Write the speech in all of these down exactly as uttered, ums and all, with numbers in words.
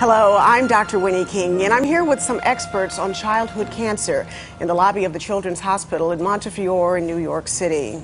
Hello, I'm Doctor Winnie King, and I'm here with some experts on childhood cancer in the lobby of the Children's Hospital in Montefiore in New York City.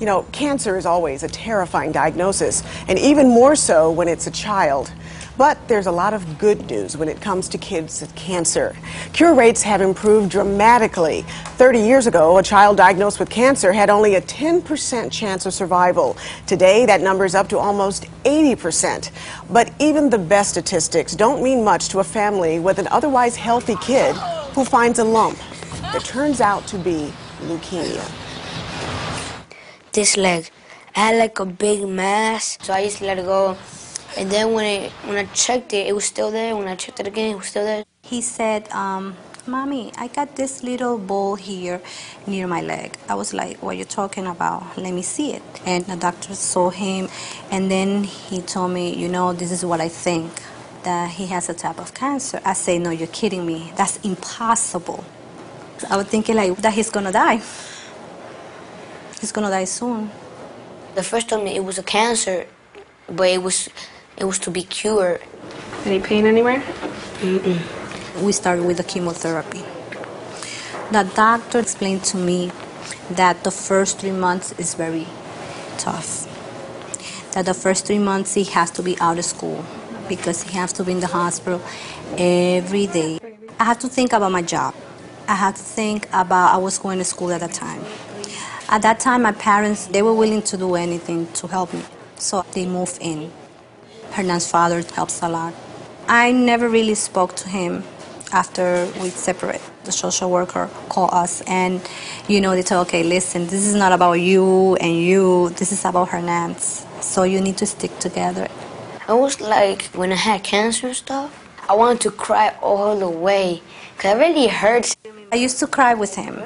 You know, cancer is always a terrifying diagnosis, and even more so when it's a child. But there's a lot of good news when it comes to kids with cancer. Cure rates have improved dramatically. thirty years ago, a child diagnosed with cancer had only a ten percent chance of survival. Today, that number is up to almost eighty percent. But even the best statistics don't mean much to a family with an otherwise healthy kid who finds a lump that turns out to be leukemia. This leg, I had like a big mass, so I just let it go. And then when I, when I checked it, it was still there. When I checked it again, it was still there. He said, um, Mommy, I got this little ball here near my leg. I was like, what are you talking about? Let me see it. And the doctor saw him, and then he told me, you know, this is what I think, that he has a type of cancer. I say, no, you're kidding me. That's impossible. I was thinking like that he's going to die. He's going to die soon. The first time it was a cancer, but it was... It was to be cured. Any pain anywhere? Mm-mm. We started with the chemotherapy. The doctor explained to me that the first three months is very tough. That the first three months he has to be out of school because he has to be in the hospital every day. I had to think about my job. I had to think about I was going to school at that time. At that time, my parents, they were willing to do anything to help me. So they moved in. Hernan's father helps a lot. I never really spoke to him after we separate. The social worker called us and, you know, they told, okay, listen, this is not about you and you, this is about Hernan's. So you need to stick together. I was like, when I had cancer and stuff, I wanted to cry all the way, because it really hurts. I used to cry with him.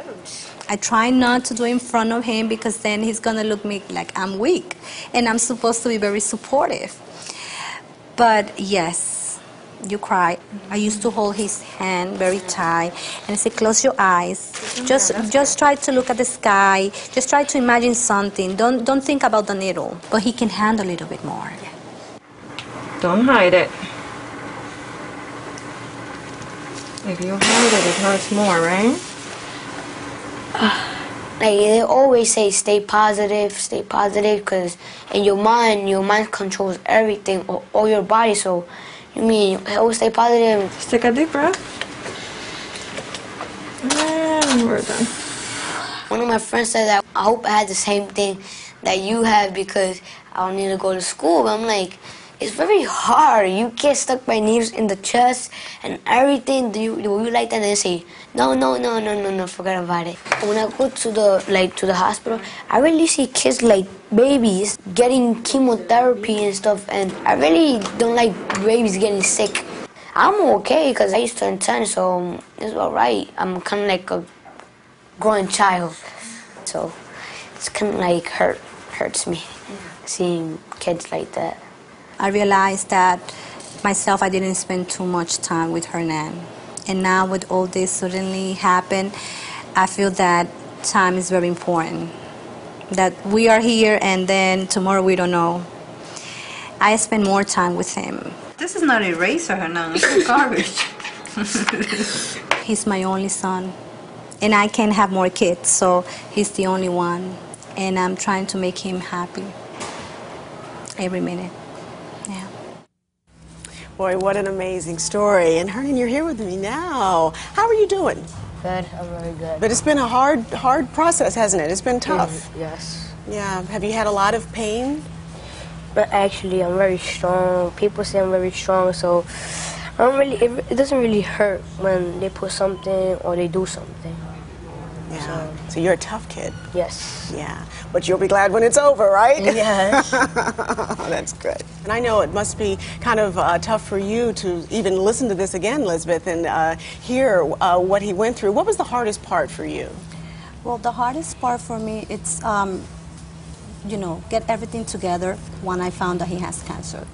I try not to do it in front of him because then he's going to look me like I'm weak. And I'm supposed to be very supportive. But yes, you cry. I used to hold his hand very tight and I said, close your eyes. Just just try to look at the sky. Just try to imagine something. Don't don't think about the needle. But he can handle it a bit more. Don't hide it. If you hide it, it hurts more, right? Like they always say, stay positive, stay positive, because in your mind, your mind controls everything, or, or your body, so you mean always stay positive. Just take a deep breath. And we're done. One of my friends said that, I hope I had the same thing that you have because I don't need to go to school. But I'm like, it's very hard. You get stuck by needles in the chest and everything. Do you, do you like that? And they say, no, no, no, no, no, no, forget about it. When I go to the, like, to the hospital, I really see kids like babies getting chemotherapy and stuff, and I really don't like babies getting sick. I'm okay because I used to turn ten, so it's all right. I'm kind of like a growing child, so it's kind of like hurt, hurts me seeing kids like that. I realized that myself, I didn't spend too much time with Hernan. And now with all this suddenly happen, I feel that time is very important. That we are here and then tomorrow we don't know. I spend more time with him. This is not an eraser, Hernan. It's garbage. He's my only son. And I can't have more kids, so he's the only one. And I'm trying to make him happy every minute. Yeah. Boy, what an amazing story. And Hernan, you're here with me now. How are you doing? Good. I'm very good. But it's been a hard, hard process, hasn't it? It's been tough. Yeah, yes. Yeah. Have you had a lot of pain? But actually, I'm very strong. People say I'm very strong, so I don't really. It, it doesn't really hurt when they put something or they do something. Yeah. So, so you're a tough kid. Yes. Yeah. But you'll be glad when it's over, right? Yes. That's good. And I know it must be kind of uh, tough for you to even listen to this again, Elizabeth, and uh, hear uh, what he went through. What was the hardest part for you? Well, the hardest part for me, it's, um, you know, get everything together when I found that he has cancer.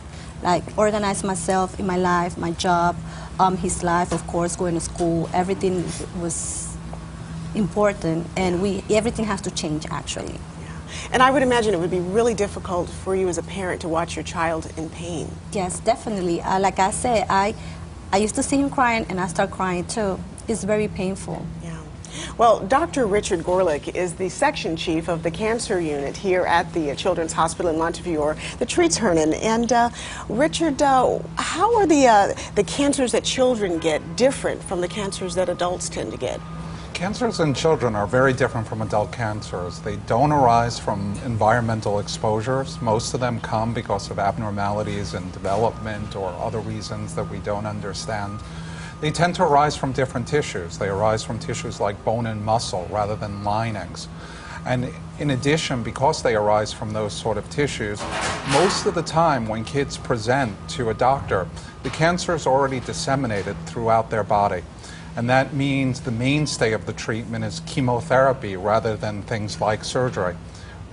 Like, organize myself in my life, my job, um, his life, of course, going to school. Everything was important, and we everything has to change, actually. Yeah. And I would imagine it would be really difficult for you as a parent to watch your child in pain. Yes, definitely. Uh, like I said, I, I used to see him crying, and I start crying too. It's very painful. Yeah. Well, Doctor Richard Gorlick is the section chief of the cancer unit here at the Children's Hospital in Montefiore that treats Hernan. And uh, Richard, uh, how are the, uh, the cancers that children get different from the cancers that adults tend to get? Cancers in children are very different from adult cancers. They don't arise from environmental exposures. Most of them come because of abnormalities in development or other reasons that we don't understand. They tend to arise from different tissues. They arise from tissues like bone and muscle rather than linings. And in addition, because they arise from those sort of tissues, most of the time when kids present to a doctor, the cancer is already disseminated throughout their body. And that means the mainstay of the treatment is chemotherapy rather than things like surgery.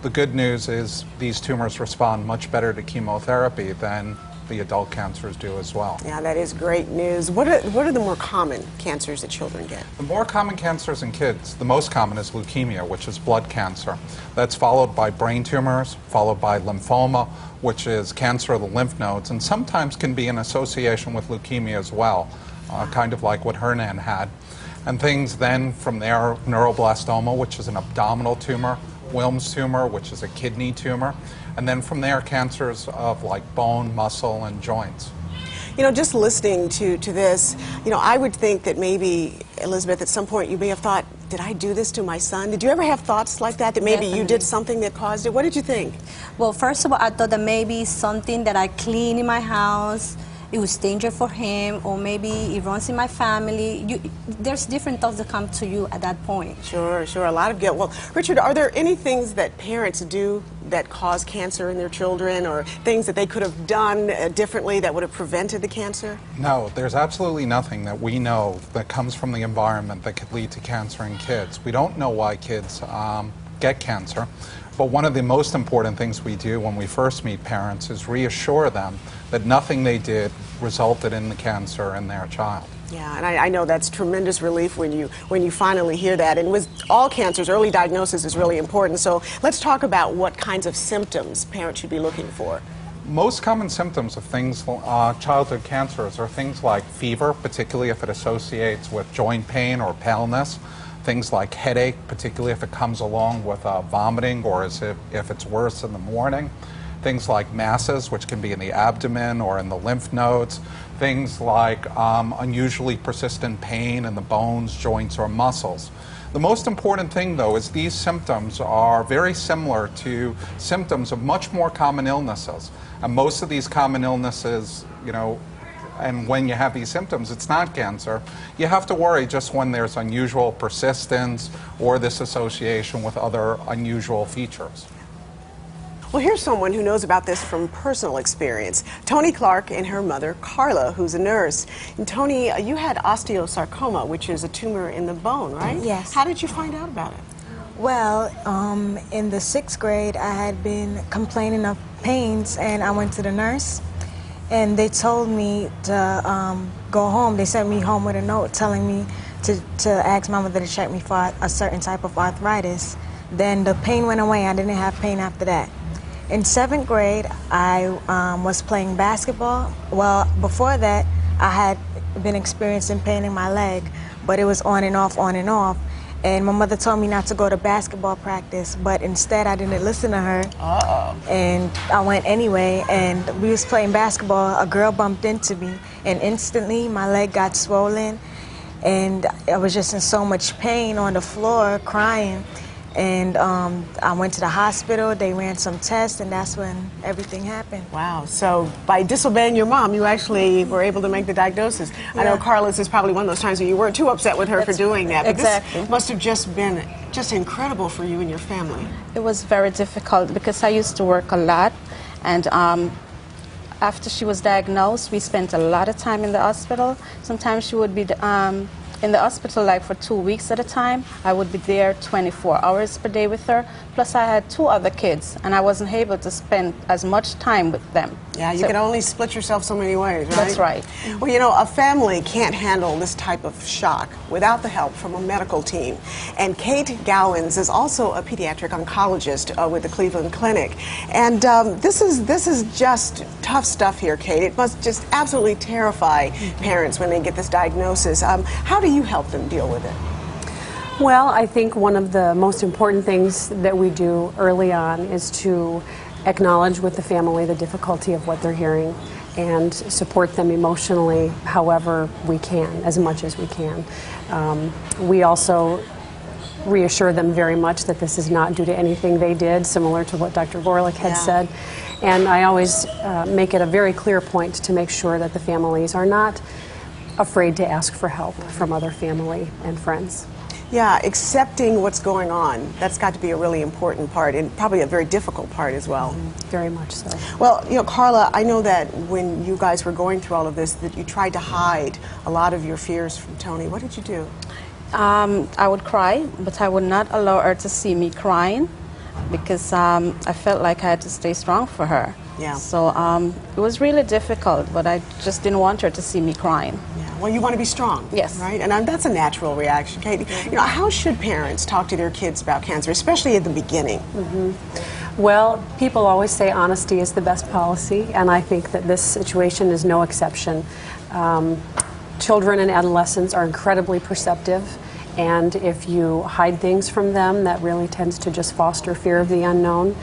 The good news is these tumors respond much better to chemotherapy than the adult cancers do as well. Yeah, that is great news. What are, what are the more common cancers that children get? The more common cancers in kids, the most common is leukemia, which is blood cancer. That's followed by brain tumors, followed by lymphoma, which is cancer of the lymph nodes, and sometimes can be in association with leukemia as well. Uh, kind of like what Hernan had. And things then from there, neuroblastoma, which is an abdominal tumor, Wilms tumor, which is a kidney tumor, and then from there, cancers of like bone, muscle, and joints. You know, just listening to, to this, you know, I would think that maybe, Elizabeth, at some point you may have thought, did I do this to my son? Did you ever have thoughts like that, that maybe Definitely. You did something that caused it? What did you think? Well, first of all, I thought that maybe something that I clean in my house, it was danger for him, or maybe it runs in my family. You, there's different thoughts that come to you at that point. Sure, sure, a lot of guilt. Well, Richard, are there any things that parents do that cause cancer in their children, or things that they could have done uh, differently that would have prevented the cancer? No, there's absolutely nothing that we know that comes from the environment that could lead to cancer in kids. We don't know why kids um, get cancer, but one of the most important things we do when we first meet parents is reassure them that nothing they did resulted in the cancer in their child. Yeah, and I, I know that's tremendous relief when you when you finally hear that. And with all cancers, early diagnosis is really important. So let's talk about what kinds of symptoms parents should be looking for. Most common symptoms of things, uh, childhood cancers are things like fever, particularly if it associates with joint pain or paleness. Things like headache, particularly if it comes along with uh, vomiting or as if, if it's worse in the morning. Things like masses, which can be in the abdomen or in the lymph nodes. Things like um, unusually persistent pain in the bones, joints, or muscles. The most important thing, though, is these symptoms are very similar to symptoms of much more common illnesses. And most of these common illnesses, you know, and when you have these symptoms, it's not cancer. You have to worry just when there's unusual persistence or this association with other unusual features. Well, here's someone who knows about this from personal experience. Toni Clark and her mother, Carla, who's a nurse. And Toni, you had osteosarcoma, which is a tumor in the bone, right? Yes. How did you find out about it? Well, um, in the sixth grade, I had been complaining of pains, and I went to the nurse. And they told me to um, go home. They sent me home with a note telling me to, to ask my mother to check me for a certain type of arthritis. Then the pain went away. I didn't have pain after that. In seventh grade, I um, was playing basketball. Well, before that, I had been experiencing pain in my leg, but it was on and off, on and off. And my mother told me not to go to basketball practice, but instead I didn't listen to her. Uh-oh. And I went anyway, and we was playing basketball. A girl bumped into me, and instantly my leg got swollen, and I was just in so much pain on the floor crying. And um, I went to the hospital, they ran some tests, and that's when everything happened. Wow, so by disobeying your mom, you actually were able to make the diagnosis. Yeah. I know Carla's is probably one of those times where you weren't too upset with her that's, for doing that. But exactly. This must have just been just incredible for you and your family. It was very difficult because I used to work a lot, and um, after she was diagnosed, we spent a lot of time in the hospital. Sometimes she would be um, in the hospital like for two weeks at a time. I would be there twenty-four hours per day with her. Plus I had two other kids and I wasn't able to spend as much time with them. Yeah, you so, can only split yourself so many ways, right? That's right. Well, you know, a family can't handle this type of shock without the help from a medical team. And Kate Gowans is also a pediatric oncologist uh, with the Cleveland Clinic. And um, this is this is just tough stuff here, Kate. It must just absolutely terrify parents when they get this diagnosis. Um, how do you help them deal with it? Well, I think one of the most important things that we do early on is to acknowledge with the family the difficulty of what they're hearing and support them emotionally however we can, as much as we can. Um, we also reassure them very much that this is not due to anything they did, similar to what Doctor Gorlick had yeah. said. And I always uh, make it a very clear point to make sure that the families are not afraid to ask for help from other family and friends. Yeah, accepting what's going on, that's got to be a really important part and probably a very difficult part as well. Mm-hmm. Very much so. Well, you know, Carla, I know that when you guys were going through all of this that you tried to hide a lot of your fears from Toni. What did you do? Um, I would cry, but I would not allow her to see me crying because um, I felt like I had to stay strong for her. Yeah. So um, it was really difficult, but I just didn't want her to see me crying. Yeah. Well, you want to be strong. Yes. Right? And um, that's a natural reaction, Kate. You know, how should parents talk to their kids about cancer, especially at the beginning? Mm-hmm. Well, people always say honesty is the best policy, and I think that this situation is no exception. Um, children and adolescents are incredibly perceptive. And if you hide things from them, that really tends to just foster fear of the unknown.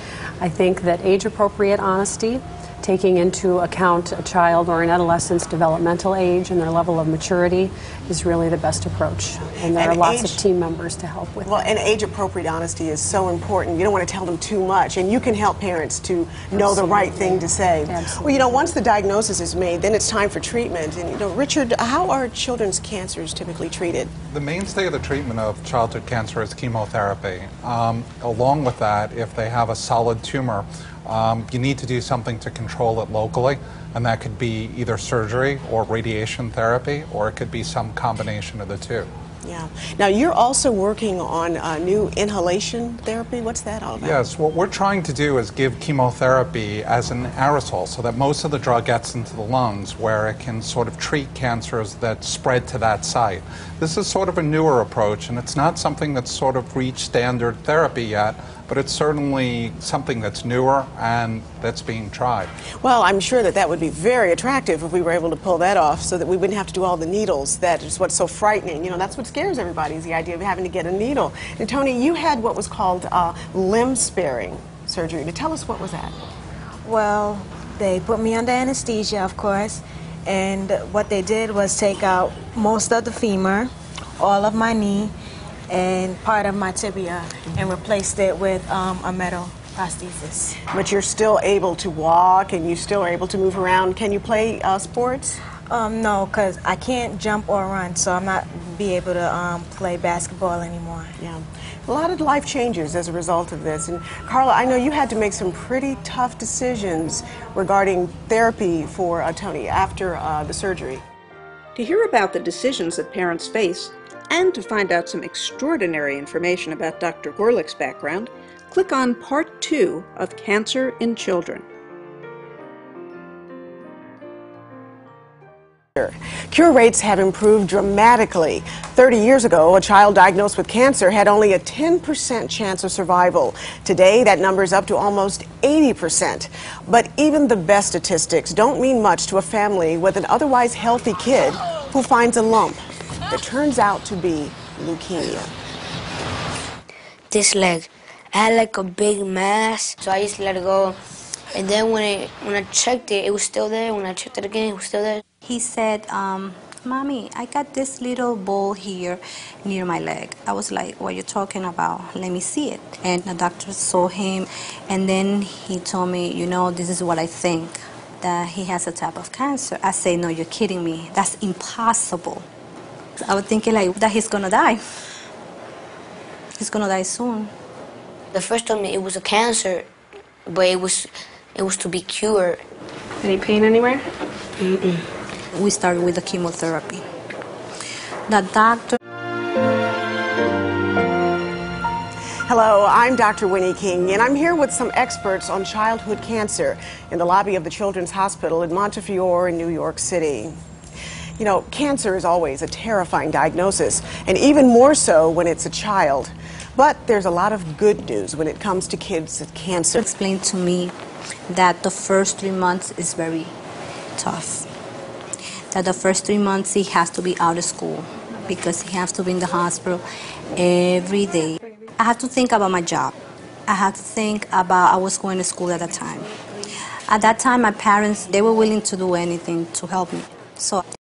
I think that age-appropriate honesty, taking into account a child or an adolescent's developmental age and their level of maturity, is really the best approach. And there and are lots age, of team members to help with. Well, that. And age-appropriate honesty is so important. You don't want to tell them too much, and you can help parents to know Absolutely. the right thing to say. Absolutely. Well, you know, once the diagnosis is made, then it's time for treatment. And you know, Richard, how are children's cancers typically treated? The mainstay of the treatment of childhood cancer is chemotherapy. Um, along with that, if they have a solid tumor, um, you need to do something to control it locally, and that could be either surgery or radiation therapy, or it could be some combination of the two. Yeah. Now, you're also working on a new inhalation therapy. What's that all about? Yes. What we're trying to do is give chemotherapy as an aerosol so that most of the drug gets into the lungs where it can sort of treat cancers that spread to that site. This is sort of a newer approach, and it's not something that's sort of reached standard therapy yet, but it's certainly something that's newer and that's being tried. Well, I'm sure that that would be very attractive if we were able to pull that off so that we wouldn't have to do all the needles. That is what's so frightening. You know, that's what scares everybody is the idea of having to get a needle. And Toni, you had what was called uh, limb-sparing surgery. Now, tell us, what was that? Well, they put me under anesthesia, of course, and what they did was take out most of the femur, all of my knee, and part of my tibia, and replaced it with um, a metal prosthesis. But you're still able to walk and you still are able to move around. Can you play uh, sports? Um, no, because I can't jump or run, so I'm not be able to um, play basketball anymore. Yeah. A lot of life changes as a result of this. And Carla, I know you had to make some pretty tough decisions regarding therapy for uh, Toni after uh, the surgery. To hear about the decisions that parents face, and to find out some extraordinary information about Doctor Gorlick's background, click on Part two of Cancer in Children. Cure rates have improved dramatically. thirty years ago, a child diagnosed with cancer had only a ten percent chance of survival. Today, that number is up to almost eighty percent. But even the best statistics don't mean much to a family with an otherwise healthy kid who finds a lump that turns out to be leukemia. This leg, I had like a big mass, so I just let it go. And then when, it, when I checked it, it was still there. When I checked it again, it was still there. He said, um, Mommy, I got this little ball here near my leg. I was like, what are you talking about? Let me see it. And the doctor saw him, and then he told me, you know, this is what I think, that he has a type of cancer. I say, no, you're kidding me. That's impossible. I was thinking like that he's gonna die. He's gonna die soon. The first time it was a cancer, but it was it was to be cured. Any pain anywhere? Mm-mm. We started with the chemotherapy. the doctor. Hello, I'm Doctor Winnie King, and I'm here with some experts on childhood cancer in the lobby of the Children's Hospital in Montefiore in New York City. You know, cancer is always a terrifying diagnosis, and even more so when it's a child. But there's a lot of good news when it comes to kids with cancer. Explained to me that the first three months is very tough. That the first three months he has to be out of school because he has to be in the hospital every day. I had to think about my job. I had to think about I was going to school at that time. At that time, my parents, they were willing to do anything to help me. So